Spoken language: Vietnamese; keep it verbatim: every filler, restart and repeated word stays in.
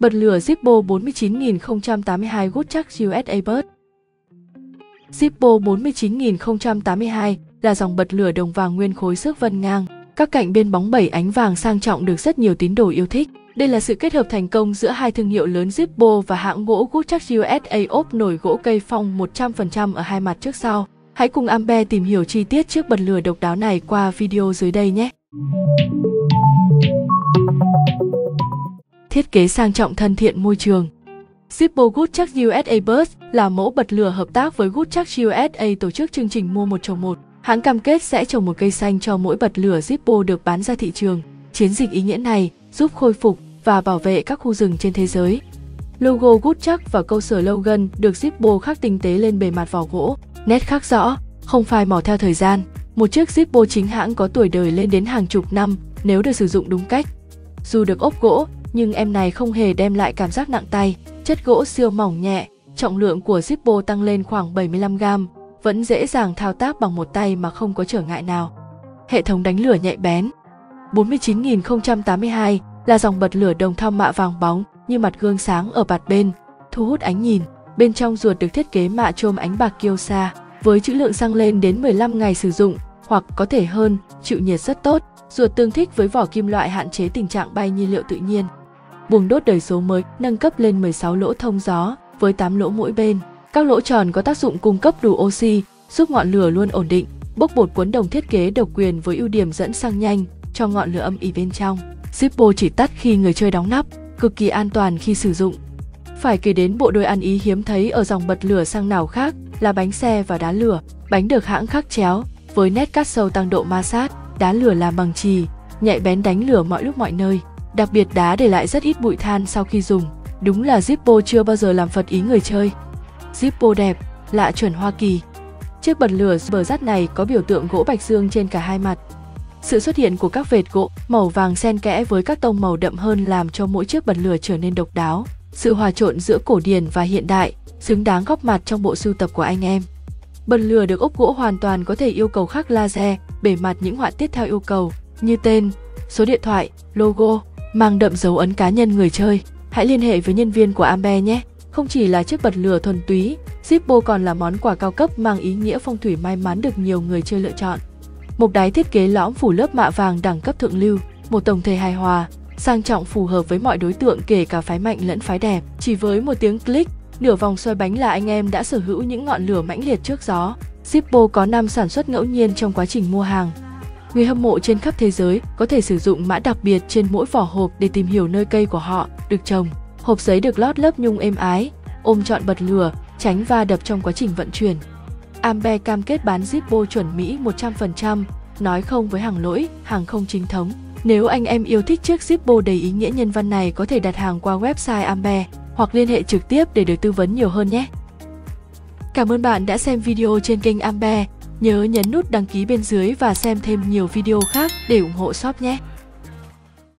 Bật lửa Zippo bốn mươi chín nghìn không trăm tám mươi hai Goodchak u ét a Bird. Zippo bốn mươi chín nghìn không trăm tám mươi hai là dòng bật lửa đồng vàng nguyên khối xước vân ngang, các cạnh bên bóng bảy ánh vàng sang trọng được rất nhiều tín đồ yêu thích. Đây là sự kết hợp thành công giữa hai thương hiệu lớn Zippo và hãng gỗ Goodchak u ét a ốp nổi gỗ cây phong một trăm phần trăm ở hai mặt trước sau. Hãy cùng Ambe tìm hiểu chi tiết chiếc bật lửa độc đáo này qua video dưới đây nhé! Thiết kế sang trọng thân thiện môi trường. Zippo Goodchak u ét a Bird là mẫu bật lửa hợp tác với Goodchak u ét a tổ chức chương trình mua một trồng một. Hãng cam kết sẽ trồng một cây xanh cho mỗi bật lửa Zippo được bán ra thị trường. Chiến dịch ý nghĩa này giúp khôi phục và bảo vệ các khu rừng trên thế giới. Logo Goodchak và câu slogan được Zippo khắc tinh tế lên bề mặt vỏ gỗ. Nét khắc rõ, không phai màu theo thời gian. Một chiếc Zippo chính hãng có tuổi đời lên đến hàng chục năm nếu được sử dụng đúng cách. Dù được ốp gỗ, nhưng em này không hề đem lại cảm giác nặng tay. Chất gỗ siêu mỏng nhẹ, trọng lượng của Zippo tăng lên khoảng bảy mươi lăm gam, vẫn dễ dàng thao tác bằng một tay mà không có trở ngại nào. Hệ thống đánh lửa nhạy bén. bốn mươi chín nghìn không trăm tám mươi hai là dòng bật lửa đồng thau mạ vàng bóng như mặt gương sáng ở bạt bên, thu hút ánh nhìn. Bên trong ruột được thiết kế mạ chôm ánh bạc Kyoto với trữ lượng xăng lên đến mười lăm ngày sử dụng hoặc có thể hơn, chịu nhiệt rất tốt. Ruột tương thích với vỏ kim loại, hạn chế tình trạng bay nhiên liệu tự nhiên. Buồng đốt đời số mới nâng cấp lên mười sáu lỗ thông gió với tám lỗ mỗi bên. Các lỗ tròn có tác dụng cung cấp đủ oxy, giúp ngọn lửa luôn ổn định. Bốc bột cuốn đồng thiết kế độc quyền với ưu điểm dẫn xăng nhanh cho ngọn lửa âm ỉ bên trong. Zippo chỉ tắt khi người chơi đóng nắp, cực kỳ an toàn khi sử dụng. Phải kể đến bộ đôi ăn ý hiếm thấy ở dòng bật lửa xăng nào khác là bánh xe và đá lửa. Bánh được hãng khắc chéo với nét cắt sâu tăng độ ma sát. Đá lửa làm bằng chì, nhạy bén đánh lửa mọi lúc mọi nơi. Đặc biệt đá để lại rất ít bụi than sau khi dùng. Đúng là Zippo chưa bao giờ làm phật ý người chơi. Zippo đẹp, lạ chuẩn Hoa Kỳ. Chiếc bật lửa bờ rát này có biểu tượng gỗ bạch dương trên cả hai mặt. Sự xuất hiện của các vệt gỗ màu vàng xen kẽ với các tông màu đậm hơn làm cho mỗi chiếc bật lửa trở nên độc đáo. Sự hòa trộn giữa cổ điển và hiện đại xứng đáng góp mặt trong bộ sưu tập của anh em. Bật lửa được ốp gỗ hoàn toàn có thể yêu cầu khắc laser bề mặt những họa tiết theo yêu cầu như tên, số điện thoại, logo, mang đậm dấu ấn cá nhân người chơi. Hãy liên hệ với nhân viên của Ambe nhé! Không chỉ là chiếc bật lửa thuần túy, Zippo còn là món quà cao cấp mang ý nghĩa phong thủy may mắn được nhiều người chơi lựa chọn. Mộc đáy thiết kế lõm phủ lớp mạ vàng đẳng cấp thượng lưu, một tổng thể hài hòa, sang trọng phù hợp với mọi đối tượng kể cả phái mạnh lẫn phái đẹp. Chỉ với một tiếng click, nửa vòng xoay bánh là anh em đã sở hữu những ngọn lửa mãnh liệt trước gió. Zippo có năm sản xuất ngẫu nhiên trong quá trình mua hàng. Người hâm mộ trên khắp thế giới có thể sử dụng mã đặc biệt trên mỗi vỏ hộp để tìm hiểu nơi cây của họ được trồng. Hộp giấy được lót lớp nhung êm ái, ôm trọn bật lửa, tránh va đập trong quá trình vận chuyển. Ambe cam kết bán Zippo chuẩn Mỹ một trăm phần trăm, nói không với hàng lỗi, hàng không chính thống. Nếu anh em yêu thích chiếc Zippo đầy ý nghĩa nhân văn này có thể đặt hàng qua website Ambe hoặc liên hệ trực tiếp để được tư vấn nhiều hơn nhé! Cảm ơn bạn đã xem video trên kênh Ambe. Nhớ nhấn nút đăng ký bên dưới và xem thêm nhiều video khác để ủng hộ shop nhé!